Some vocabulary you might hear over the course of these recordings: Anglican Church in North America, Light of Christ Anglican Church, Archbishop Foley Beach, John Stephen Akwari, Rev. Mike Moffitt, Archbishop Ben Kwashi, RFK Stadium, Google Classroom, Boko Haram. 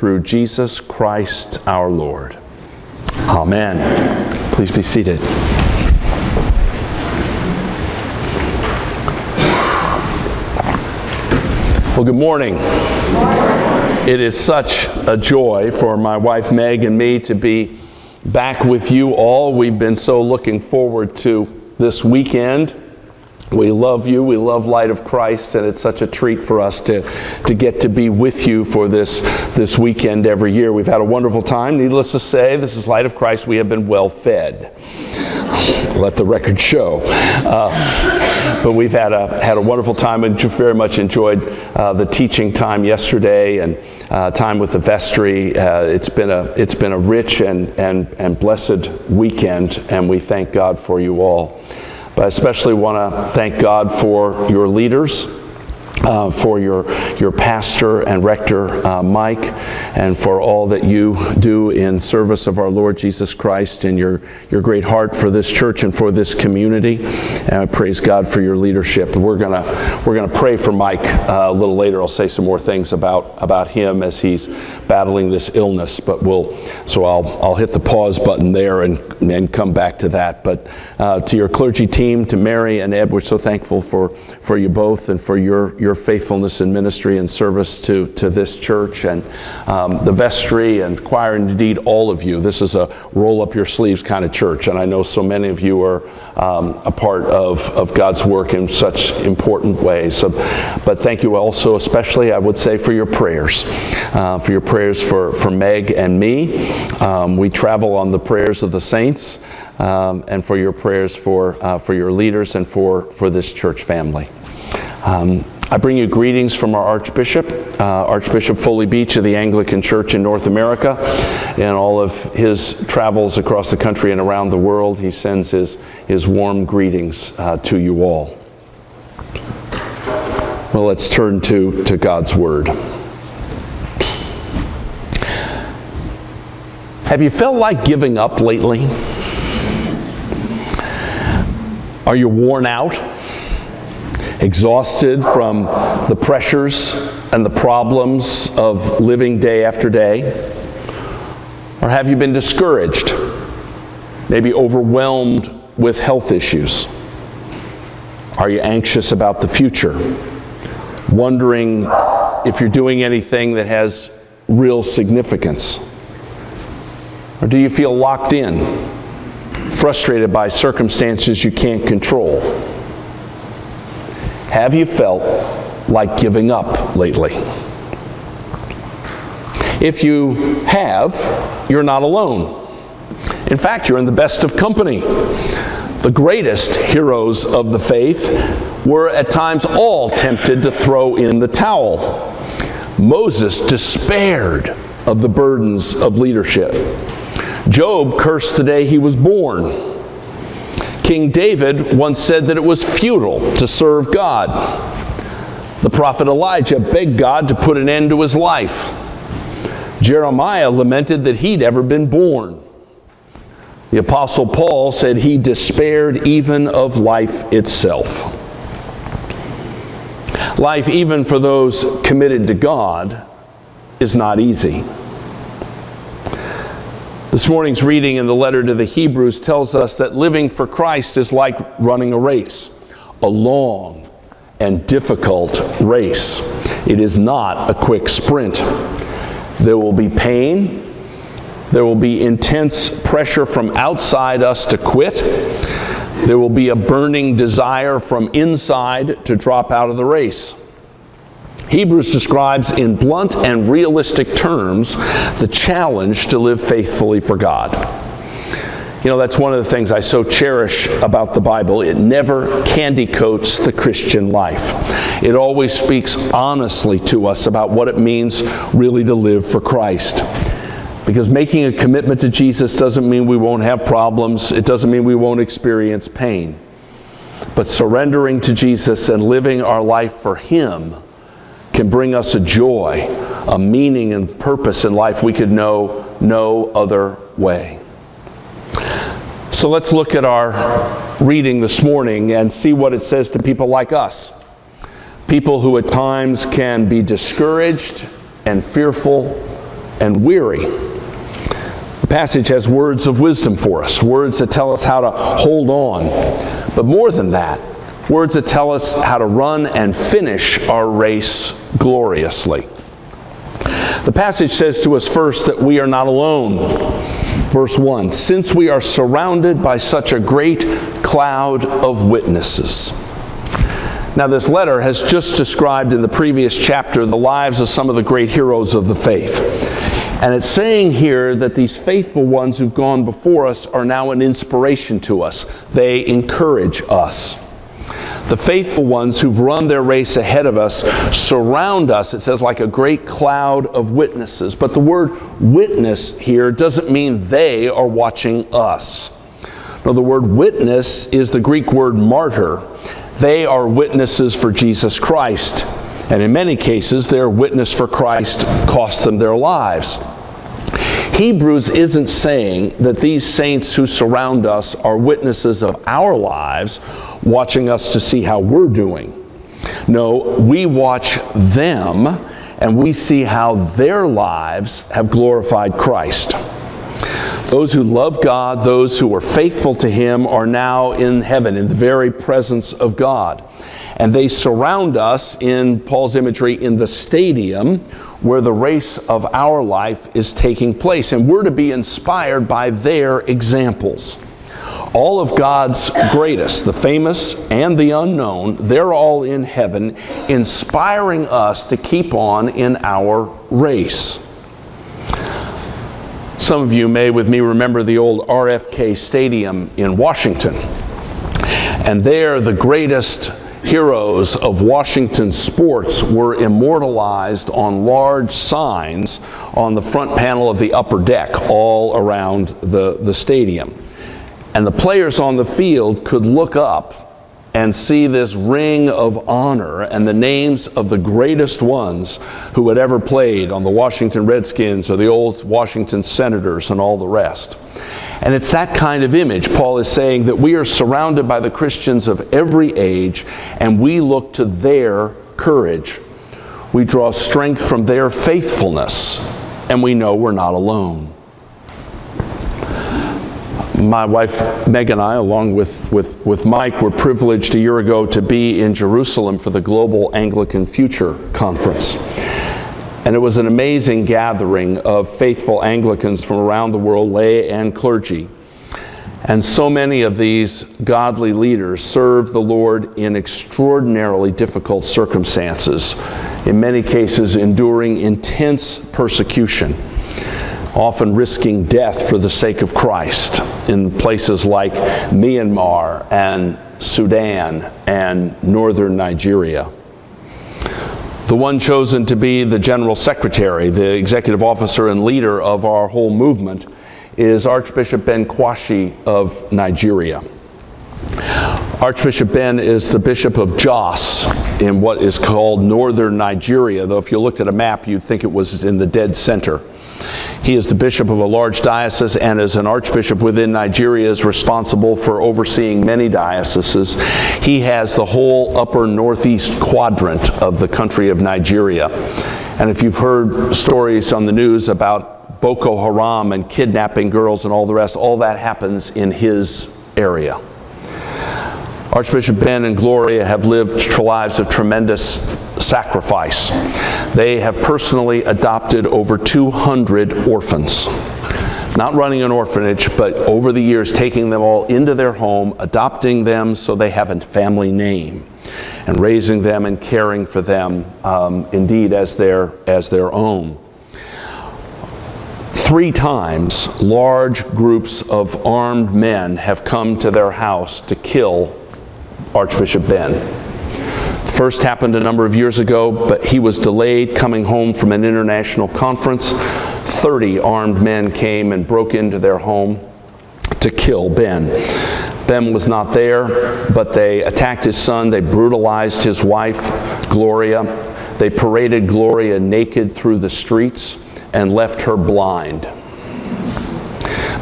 Through Jesus Christ our Lord. Amen. Please be seated. Well, good morning. It is such a joy for my wife Meg and me to be back with you all. We've been so looking forward to this weekend. We love you, we love Light of Christ, and it's such a treat for us to get to be with you for this weekend every year. We've had a wonderful time. Needless to say, this is Light of Christ. We have been well fed. Let the record show. But we've had a wonderful time and very much enjoyed the teaching time yesterday and time with the vestry. It's been a rich and blessed weekend, and we thank God for you all. But I especially want to thank God for your leaders, for your pastor and rector, Mike, and for all that you do in service of our Lord Jesus Christ and your great heart for this church and for this community. And I praise God for your leadership. We're gonna pray for Mike a little later. I'll say some more things about him as he's battling this illness, but I'll hit the pause button there and come back to that. But to your clergy team, to Mary and Ed, we're so thankful for you both and for your faithfulness in ministry and service to this church and the vestry and choir, and indeed all of you. This is a roll up your sleeves kind of church, and I know so many of you are a part of God's work in such important ways. So, but thank you also, especially I would say, for your prayers, for Meg and me. We travel on the prayers of the saints, and for your prayers for your leaders and for this church family. I bring you greetings from our Archbishop, Archbishop Foley Beach of the Anglican Church in North America. In all of his travels across the country and around the world, he sends his warm greetings to you all. Well, let's turn to God's Word. Have you felt like giving up lately? Are you worn out? Exhausted from the pressures and the problems of living day after day? Or have you been discouraged? Maybe overwhelmed with health issues? Are you anxious about the future? Wondering if you're doing anything that has real significance? Or do you feel locked in, frustrated by circumstances you can't control? Have you felt like giving up lately? If you have, you're not alone. In fact, you're in the best of company. The greatest heroes of the faith were at times all tempted to throw in the towel. Moses despaired of the burdens of leadership. Job cursed the day he was born. King David once said that it was futile to serve God. The prophet Elijah begged God to put an end to his life. Jeremiah lamented that he'd ever been born. The apostle Paul said he despaired even of life itself. Life, even for those committed to God, is not easy. This morning's reading in the letter to the Hebrews tells us that living for Christ is like running a race, a long and difficult race. It is not a quick sprint. There will be pain. There will be intense pressure from outside us to quit. There will be a burning desire from inside to drop out of the race. Hebrews describes in blunt and realistic terms the challenge to live faithfully for God. You know, that's one of the things I so cherish about the Bible. It never candy coats the Christian life. It always speaks honestly to us about what it means really to live for Christ. Because making a commitment to Jesus doesn't mean we won't have problems. It doesn't mean we won't experience pain. But surrendering to Jesus and living our life for Him can bring us a joy, a meaning and purpose in life we could know no other way. So let's look at our reading this morning and see what it says to people like us. People who at times can be discouraged and fearful and weary. The passage has words of wisdom for us, words that tell us how to hold on. But more than that, words that tell us how to run and finish our race gloriously. The passage says to us first that we are not alone. Verse 1, since we are surrounded by such a great cloud of witnesses. Now this letter has just described in the previous chapter the lives of some of the great heroes of the faith. And it's saying here that these faithful ones who've gone before us are now an inspiration to us. They encourage us. The faithful ones who've run their race ahead of us surround us, it says, like a great cloud of witnesses. But the word witness here doesn't mean they are watching us. No, the word witness is the Greek word martyr. They are witnesses for Jesus Christ. And in many cases, their witness for Christ cost them their lives. Hebrews isn't saying that these saints who surround us are witnesses of our lives, watching us to see how we're doing. No, we watch them and we see how their lives have glorified Christ. Those who love God, those who are faithful to Him, are now in heaven, in the very presence of God. And they surround us, in Paul's imagery, in the stadium where the race of our life is taking place. And we're to be inspired by their examples. All of God's greatest, the famous and the unknown, they're all in heaven, inspiring us to keep on in our race. Some of you may, with me, remember the old RFK Stadium in Washington. And there, the greatest heroes of Washington sports were immortalized on large signs on the front panel of the upper deck all around the stadium. And the players on the field could look up and see this ring of honor and the names of the greatest ones who had ever played on the Washington Redskins or the old Washington Senators and all the rest. And it's that kind of image. Paul is saying that we are surrounded by the Christians of every age, and we look to their courage. We draw strength from their faithfulness, and we know we're not alone. My wife, Meg, and I, along with Mike, were privileged a year ago to be in Jerusalem for the Global Anglican Future Conference. And it was an amazing gathering of faithful Anglicans from around the world, lay and clergy. And so many of these godly leaders served the Lord in extraordinarily difficult circumstances, in many cases enduring intense persecution, often risking death for the sake of Christ in places like Myanmar and Sudan and northern Nigeria. The one chosen to be the General Secretary, the executive officer and leader of our whole movement, is Archbishop Ben Kwashi of Nigeria. Archbishop Ben is the Bishop of Jos in what is called northern Nigeria, though if you looked at a map you'd think it was in the dead center. He is the bishop of a large diocese, and as an archbishop within Nigeria is responsible for overseeing many dioceses. He has the whole upper northeast quadrant of the country of Nigeria. And if you've heard stories on the news about Boko Haram and kidnapping girls and all the rest, all that happens in his area. Archbishop Ben and Gloria have lived lives of tremendous sacrifice. They have personally adopted over 200 orphans. Not running an orphanage, but over the years taking them all into their home, adopting them so they have a family name, and raising them and caring for them indeed as their own. 3 times large groups of armed men have come to their house to kill Archbishop Ben. First happened a number of years ago, but he was delayed coming home from an international conference. 30 armed men came and broke into their home to kill Ben. Ben was not there, but they attacked his son. They brutalized his wife, Gloria. They paraded Gloria naked through the streets and left her blind.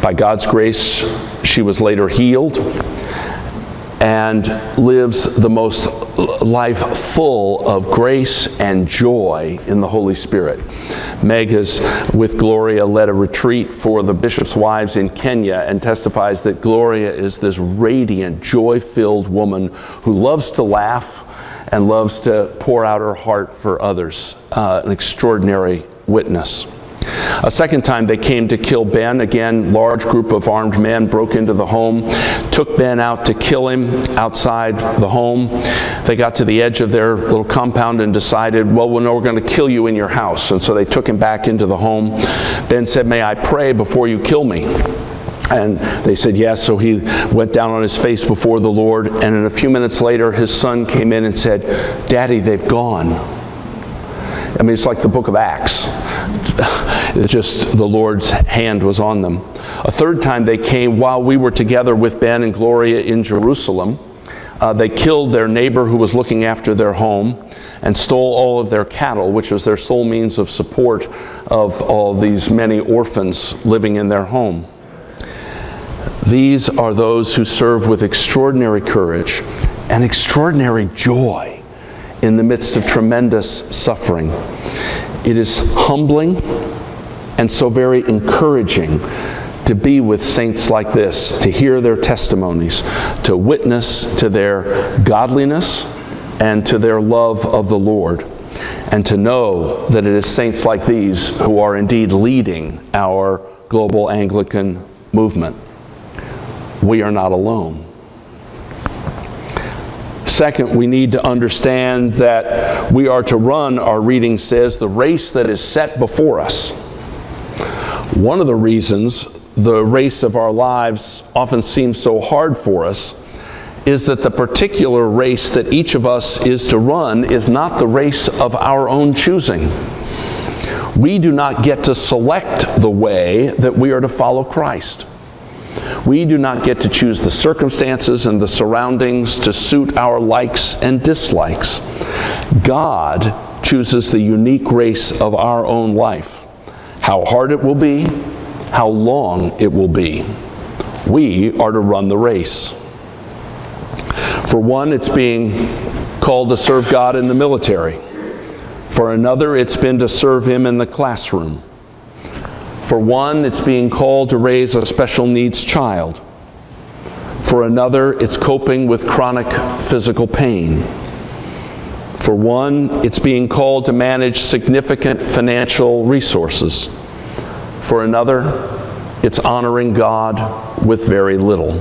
By God's grace, she was later healed. and lives the most life full of grace and joy in the Holy Spirit. Meg has, with Gloria, led a retreat for the bishops' wives in Kenya and testifies that Gloria is this radiant, joy-filled woman who loves to laugh and loves to pour out her heart for others. An extraordinary witness. A second time they came to kill Ben. Again, large group of armed men broke into the home, took Ben out to kill him outside the home. They got to the edge of their little compound and decided, well, we know we're going to kill you in your house. And so they took him back into the home. Ben said, "May I pray before you kill me?" And they said yes, so he went down on his face before the Lord, and in a few minutes later his son came in and said, "Daddy, they've gone." I mean, it's like the book of Acts. It's just the Lord's hand was on them. A third time they came while we were together with Ben and Gloria in Jerusalem. They killed their neighbor who was looking after their home and stole all of their cattle, which was their sole means of support of all these many orphans living in their home. These are those who serve with extraordinary courage and extraordinary joy in the midst of tremendous suffering. It is humbling and so very encouraging to be with saints like this, to hear their testimonies, to witness to their godliness and to their love of the Lord, and to know that it is saints like these who are indeed leading our global Anglican movement. We are not alone. Second, we need to understand that we are to run, our reading says, the race that is set before us. One of the reasons the race of our lives often seems so hard for us is that the particular race that each of us is to run is not the race of our own choosing. We do not get to select the way that we are to follow Christ. We do not get to choose the circumstances and the surroundings to suit our likes and dislikes. God chooses the unique race of our own life, how hard it will be, how long it will be. We are to run the race. For one, it's being called to serve God in the military. For another, it's been to serve Him in the classroom. For one, it's being called to raise a special needs child. For another, it's coping with chronic physical pain. For one, it's being called to manage significant financial resources. For another, it's honoring God with very little.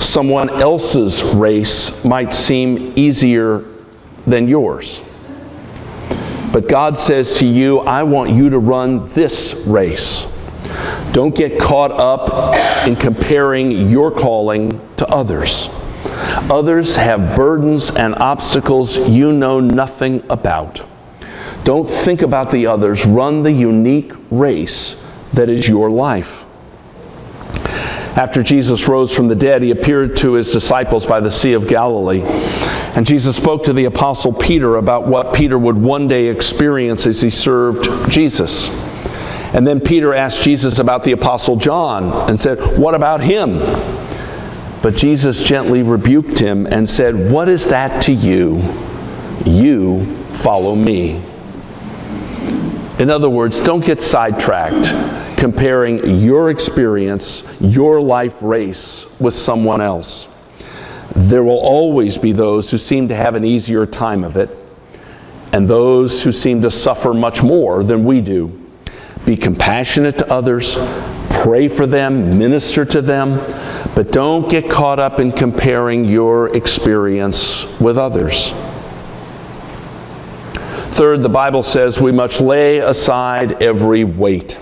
Someone else's race might seem easier than yours. But God says to you, I want you to run this race. Don't get caught up in comparing your calling to others. Others have burdens and obstacles you know nothing about. Don't think about the others. Run the unique race that is your life. After Jesus rose from the dead, He appeared to His disciples by the Sea of Galilee. And Jesus spoke to the Apostle Peter about what Peter would one day experience as he served Jesus. And then Peter asked Jesus about the Apostle John and said, "What about him?" But Jesus gently rebuked him and said, "What is that to you? You follow me." In other words, don't get sidetracked comparing your experience, your life race, with someone else. There will always be those who seem to have an easier time of it, and those who seem to suffer much more than we do. Be compassionate to others, pray for them, minister to them, but don't get caught up in comparing your experience with others. Third, the Bible says we must lay aside every weight.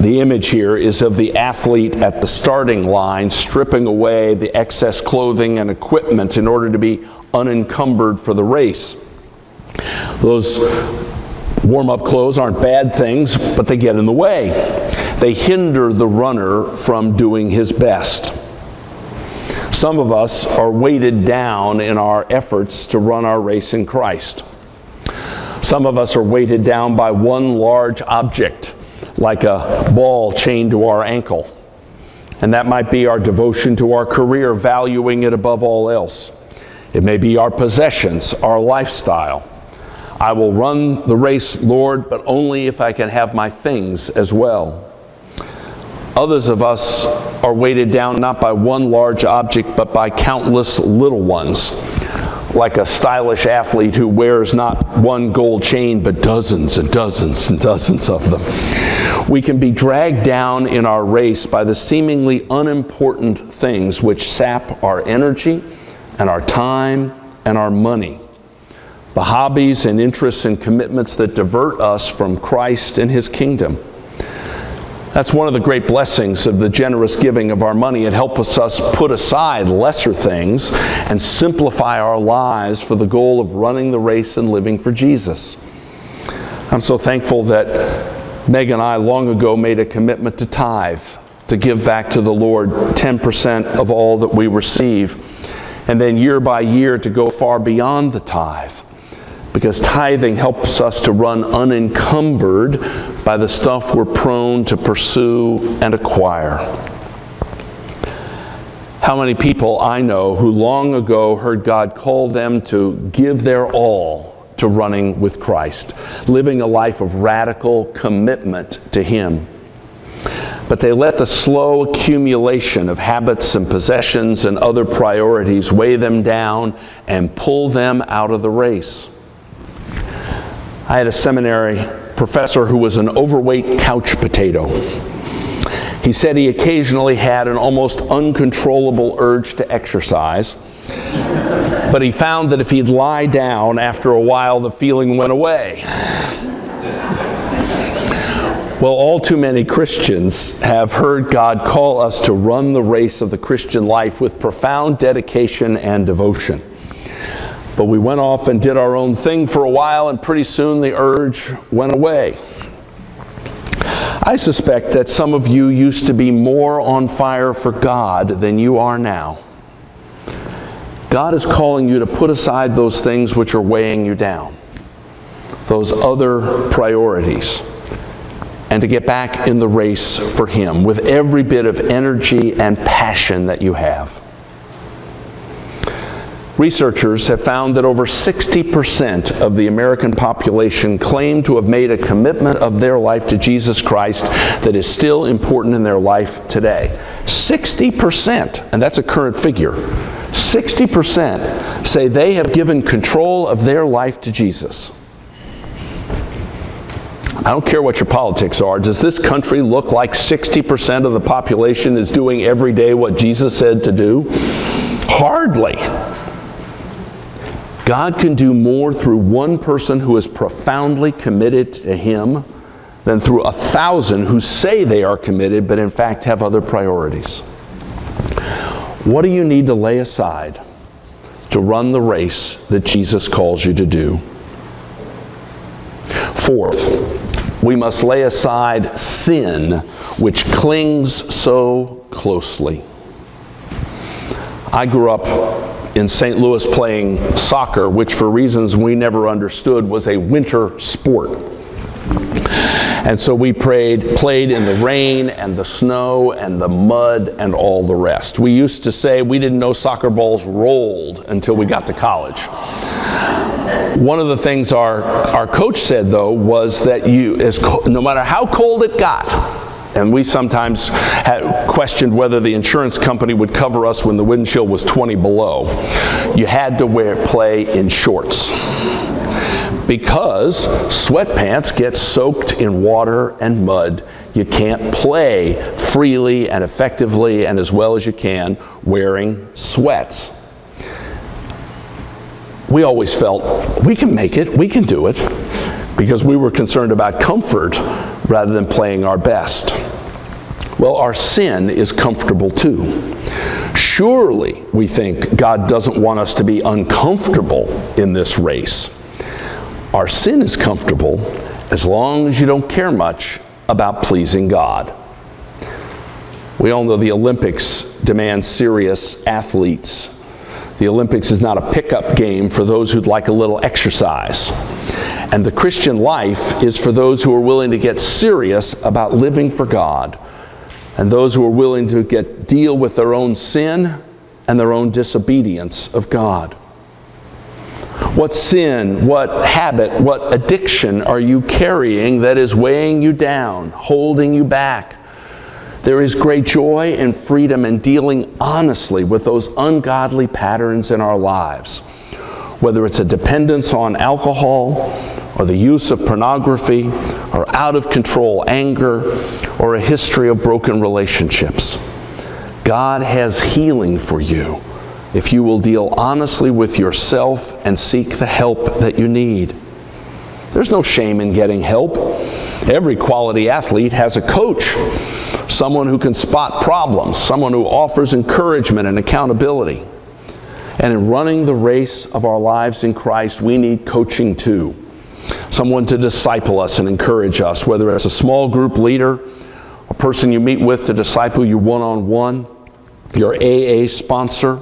The image here is of the athlete at the starting line stripping away the excess clothing and equipment in order to be unencumbered for the race. Those warm-up clothes aren't bad things, but they get in the way. They hinder the runner from doing his best. Some of us are weighted down in our efforts to run our race in Christ. Some of us are weighted down by one large object, like a ball chained to our ankle. And that might be our devotion to our career, valuing it above all else. It may be our possessions, our lifestyle. I will run the race, Lord, but only if I can have my things as well. Others of us are weighted down not by one large object, but by countless little ones, like a stylish athlete who wears not one gold chain, but dozens and dozens and dozens of them. We can be dragged down in our race by the seemingly unimportant things which sap our energy and our time and our money. The hobbies and interests and commitments that divert us from Christ and His kingdom. That's one of the great blessings of the generous giving of our money. It helps us put aside lesser things and simplify our lives for the goal of running the race and living for Jesus. I'm so thankful that Meg and I long ago made a commitment to tithe, to give back to the Lord 10% of all that we receive, and then year by year to go far beyond the tithe, because tithing helps us to run unencumbered by the stuff we're prone to pursue and acquire. How many people I know who long ago heard God call them to give their all to running with Christ, living a life of radical commitment to Him. But they let the slow accumulation of habits and possessions and other priorities weigh them down and pull them out of the race. I had a seminary professor who was an overweight couch potato. He said he occasionally had an almost uncontrollable urge to exercise, but he found that if he'd lie down, after a while the feeling went away. Well, all too many Christians have heard God call us to run the race of the Christian life with profound dedication and devotion. But we went off and did our own thing for a while, and pretty soon the urge went away. I suspect that some of you used to be more on fire for God than you are now. God is calling you to put aside those things which are weighing you down, those other priorities, and to get back in the race for Him with every bit of energy and passion that you have. Researchers have found that over 60% of the American population claim to have made a commitment of their life to Jesus Christ that is still important in their life today. 60%, and that's a current figure, 60% say they have given control of their life to Jesus. I don't care what your politics are. Does this country look like 60% of the population is doing every day what Jesus said to do? Hardly. God can do more through one person who is profoundly committed to Him than through 1,000 who say they are committed but in fact have other priorities. What do you need to lay aside to run the race that Jesus calls you to do? Fourth, we must lay aside sin which clings so closely. I grew up in St. Louis playing soccer, which for reasons we never understood was a winter sport. And so we played in the rain and the snow and the mud and all the rest. We used to say we didn't know soccer balls rolled until we got to college. One of the things our coach said, though, was that no matter how cold it got, and we sometimes had questioned whether the insurance company would cover us when the wind chill was 20 below. You had to play in shorts because sweatpants get soaked in water and mud. You can't play freely and effectively and as well as you can wearing sweats. We always felt we can make it, we can do it, because we were concerned about comfort rather than playing our best. Well, our sin is comfortable too. Surely, we think, God doesn't want us to be uncomfortable in this race. Our sin is comfortable as long as you don't care much about pleasing God. We all know the Olympics demand serious athletes. The Olympics is not a pickup game for those who'd like a little exercise. And the Christian life is for those who are willing to get serious about living for God and those who are willing to deal with their own sin and their own disobedience of God. What sin, what habit, what addiction are you carrying that is weighing you down, holding you back? There is great joy and freedom in dealing honestly with those ungodly patterns in our lives. Whether it's a dependence on alcohol, or the use of pornography, or out-of-control anger, or a history of broken relationships. God has healing for you if you will deal honestly with yourself and seek the help that you need. There's no shame in getting help. Every quality athlete has a coach, someone who can spot problems, someone who offers encouragement and accountability. And in running the race of our lives in Christ, we need coaching too. Someone to disciple us and encourage us, whether it's a small group leader, a person you meet with to disciple you one-on-one, your AA sponsor,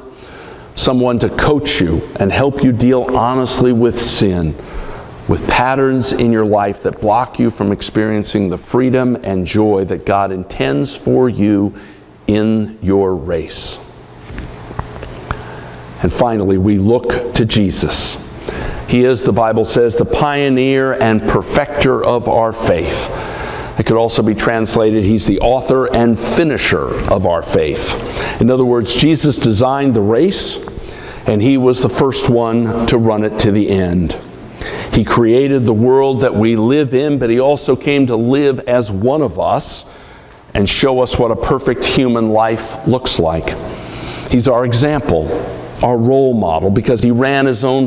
someone to coach you and help you deal honestly with sin, with patterns in your life that block you from experiencing the freedom and joy that God intends for you in your race. And finally, we look to Jesus. He is, the Bible says, the pioneer and perfecter of our faith. It could also be translated, he's the author and finisher of our faith. In other words, Jesus designed the race, and he was the first one to run it to the end. He created the world that we live in, but he also came to live as one of us and show us what a perfect human life looks like. He's our example, our role model, because he ran his own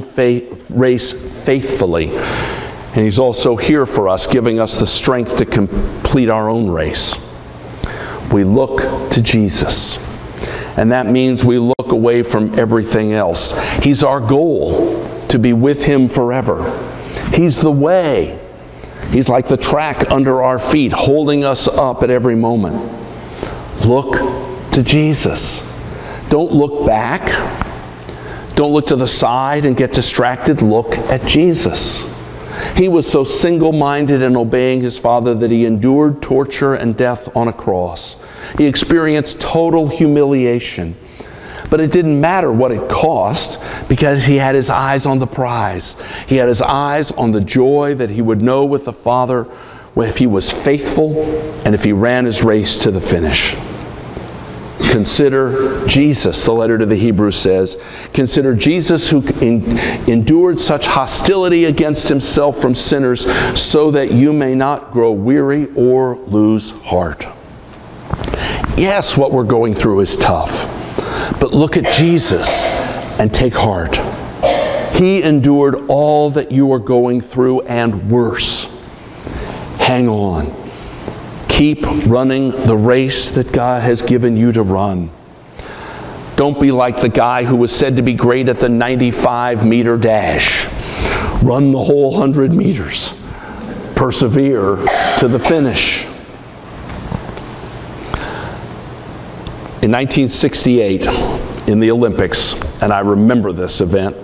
race faithfully. And he's also here for us, giving us the strength to complete our own race. We look to Jesus. And that means we look away from everything else. He's our goal, to be with him forever. He's the way. He's like the track under our feet, holding us up at every moment. Look to Jesus. Don't look back. Don't look to the side and get distracted. Look at Jesus. He was so single-minded in obeying his Father that he endured torture and death on a cross. He experienced total humiliation. But it didn't matter what it cost, because he had his eyes on the prize. He had his eyes on the joy that he would know with the Father if he was faithful and if he ran his race to the finish. Consider Jesus, the letter to the Hebrews says. Consider Jesus who endured such hostility against himself from sinners so that you may not grow weary or lose heart. Yes, what we're going through is tough, but look at Jesus and take heart. He endured all that you are going through and worse. Hang on. Keep running the race that God has given you to run. Don't be like the guy who was said to be great at the 95-meter dash. Run the whole 100 meters. Persevere to the finish. In 1968, in the Olympics, and I remember this event,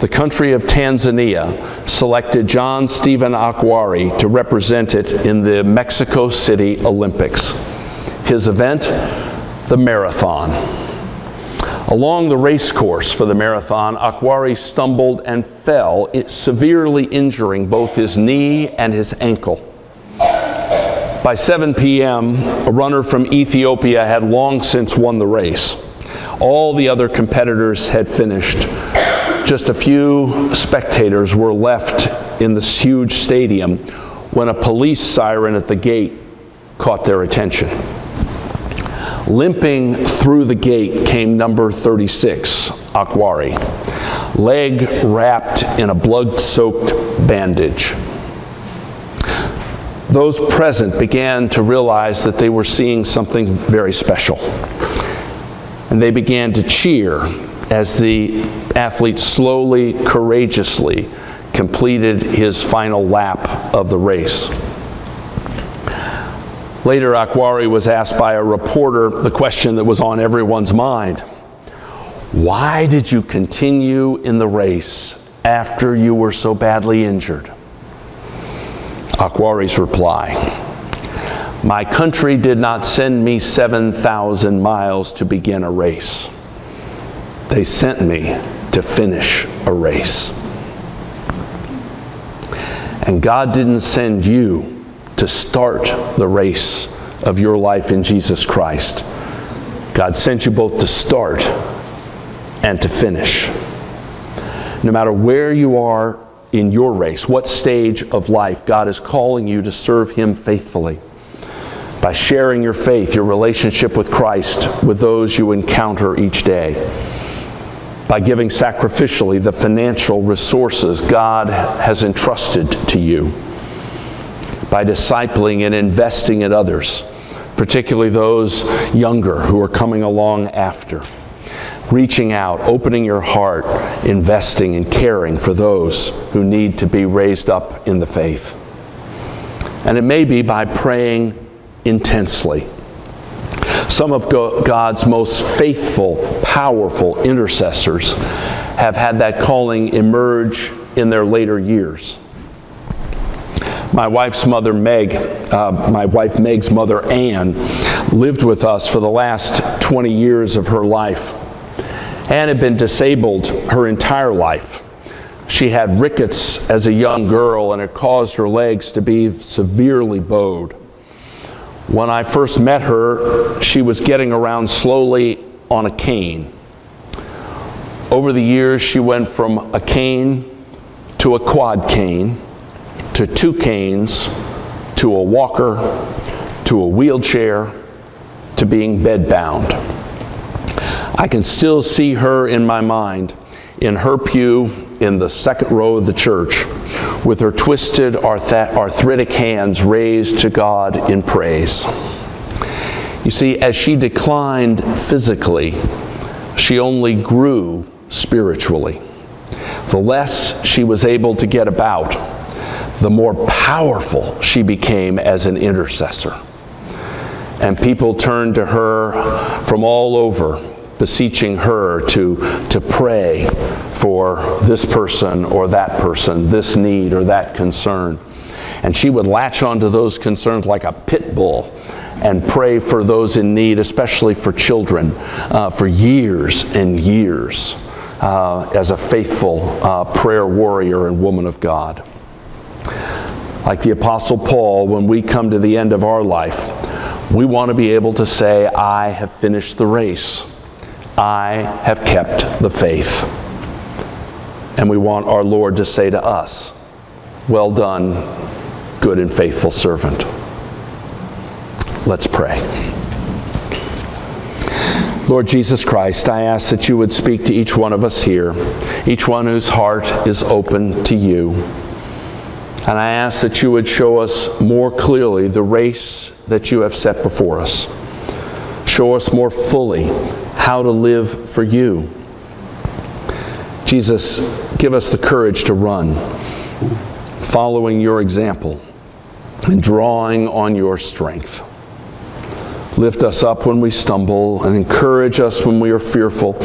the country of Tanzania selected John Stephen Akwari to represent it in the Mexico City Olympics. His event, the marathon. Along the race course for the marathon, Akwari stumbled and fell, severely injuring both his knee and his ankle. By 7 p.m., a runner from Ethiopia had long since won the race. All the other competitors had finished. Just a few spectators were left in this huge stadium when a police siren at the gate caught their attention. Limping through the gate came number 36, Akwari, leg wrapped in a blood-soaked bandage. Those present began to realize that they were seeing something very special, and they began to cheer as the athlete slowly, courageously completed his final lap of the race. Later, Akwari was asked by a reporter the question that was on everyone's mind. Why did you continue in the race after you were so badly injured? Akwari's reply, My country did not send me 7,000 miles to begin a race. They sent me to finish a race. And God didn't send you to start the race of your life in Jesus Christ. God sent you both to start and to finish. No matter where you are in your race, what stage of life, God is calling you to serve Him faithfully by sharing your faith, your relationship with Christ, with those you encounter each day, by giving sacrificially the financial resources God has entrusted to you, by discipling and investing in others, particularly those younger who are coming along after. Reaching out, opening your heart, investing and caring for those who need to be raised up in the faith. And it may be by praying intensely. Some of God's most faithful, powerful intercessors have had that calling emerge in their later years. My wife's mother, Meg, my wife Meg's mother, Ann, lived with us for the last 20 years of her life. Ann had been disabled her entire life. She had rickets as a young girl, and it caused her legs to be severely bowed. When I first met her, she was getting around slowly on a cane. Over the years, she went from a cane to a quad cane, to two canes, to a walker, to a wheelchair, to being bedbound. I can still see her in my mind, in her pew in the second row of the church, with her twisted arthritic hands raised to God in praise. You see, as she declined physically, she only grew spiritually. The less she was able to get about, the more powerful she became as an intercessor. And people turned to her from all over, beseeching her to pray for this person or that person, this need or that concern. And she would latch onto those concerns like a pit bull and pray for those in need, especially for children, for years and years as a faithful prayer warrior and woman of God. Like the Apostle Paul, when we come to the end of our life, we want to be able to say, I have finished the race. I have kept the faith. And we want our Lord to say to us, well done, good and faithful servant. Let's pray. Lord Jesus Christ, I ask that you would speak to each one of us here, each one whose heart is open to you. And I ask that you would show us more clearly the race that you have set before us. Show us more fully how to live for you. Jesus, give us the courage to run, following your example and drawing on your strength. Lift us up when we stumble and encourage us when we are fearful.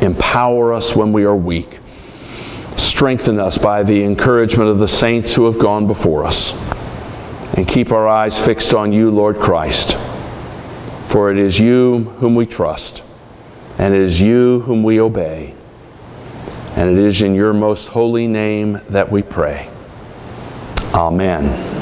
Empower us when we are weak. Strengthen us by the encouragement of the saints who have gone before us. And keep our eyes fixed on you, Lord Christ, for it is you whom we trust. And it is you whom we obey. And it is in your most holy name that we pray. Amen.